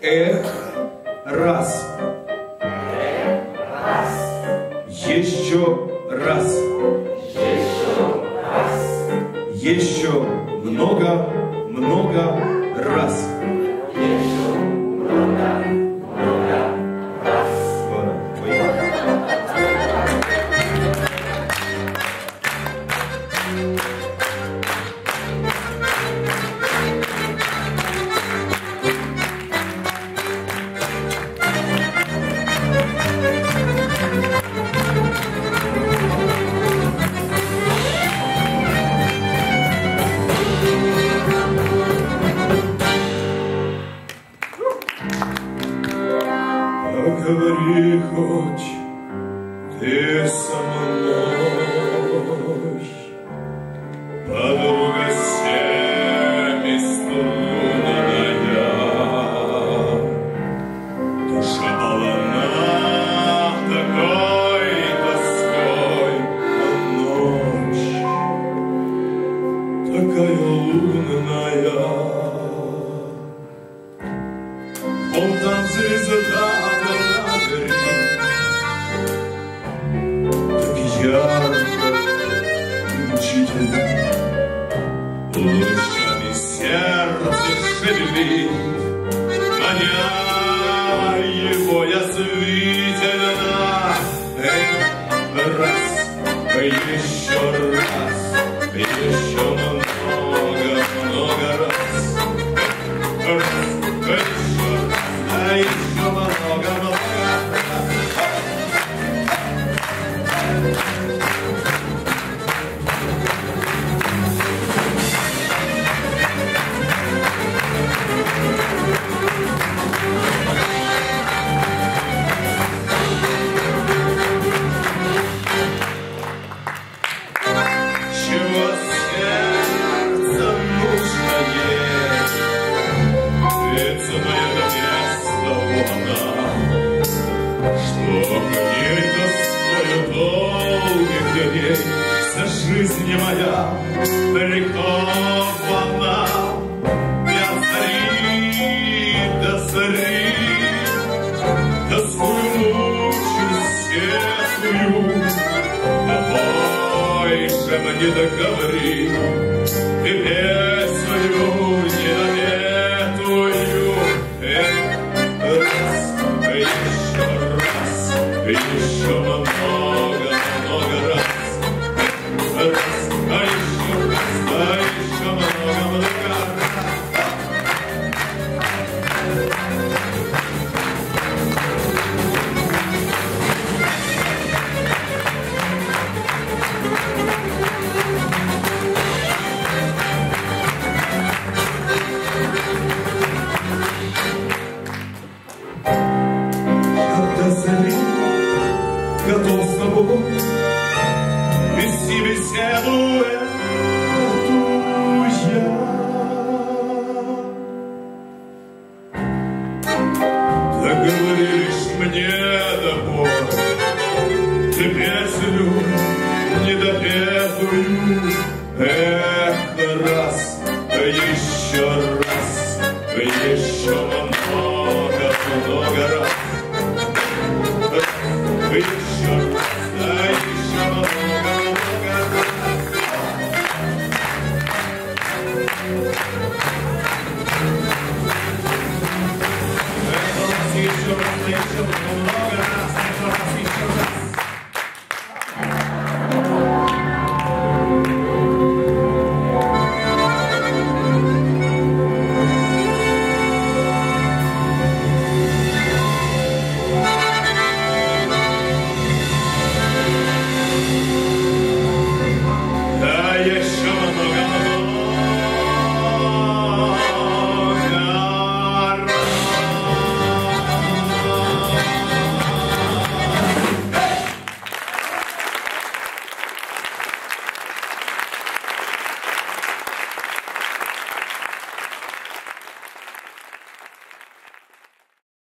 Эх, раз. Эх, раз. Еще раз. Еще раз. Еще много, много раз. Еще много, много раз. Поговори хоть ты со мной, подруга всеми струнная, душа полна такой тоской, а ночь такая лунная, вон там звезда. Лучами сердце шевелит, маня его язвительно. Эх, раз, еще раз, еще много, много раз. Эх, раз, еще раз, а еще много, много. Вся жизнь моя прикована, я зари, тоскую мучусь светлую, тобой же мне договори, ты песню не наветую. Эх, раз, еще раз, еще много, много раз. Готов с тобой вести беседу эту я. Договорились.